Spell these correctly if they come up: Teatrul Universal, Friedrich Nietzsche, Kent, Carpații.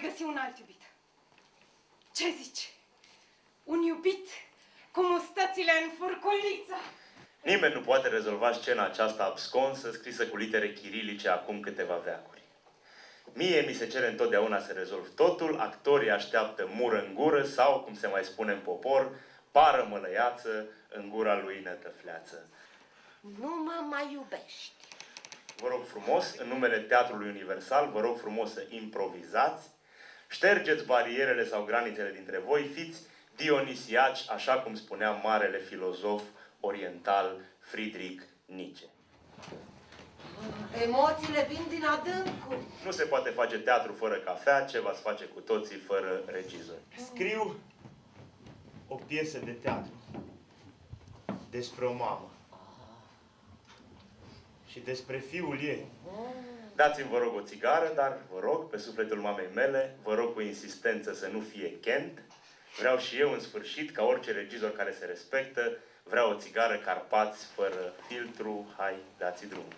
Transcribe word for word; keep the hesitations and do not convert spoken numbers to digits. voi găsi un alt iubit. Ce zici? Un iubit cu mustățile în furculiță. Nimeni nu poate rezolva scena aceasta absconsă, scrisă cu litere chirilice acum câteva veacuri. Mie mi se cere întotdeauna să rezolv totul, actorii așteaptă mură în gură sau, cum se mai spune în popor, pară mălăiață în gura lui nătăfleață. Nu mă mai iubești. Vă rog frumos, în numele Teatrului Universal, vă rog frumos să improvizați, ștergeți barierele sau granițele dintre voi, fiți dionisiaci, așa cum spunea marele filozof oriental Friedrich Nietzsche. Emoțiile vin din adâncuri. Nu se poate face teatru fără cafea, ce v-ați face cu toții fără regizor. Scriu o piesă de teatru despre o mamă și despre fiul ei. Dați-mi, vă rog, o țigară, dar vă rog, pe sufletul mamei mele, vă rog cu insistență să nu fie Kent. Vreau și eu, în sfârșit, ca orice regizor care se respectă, vreau o țigară Carpați fără filtru. Hai, dați-i drumul.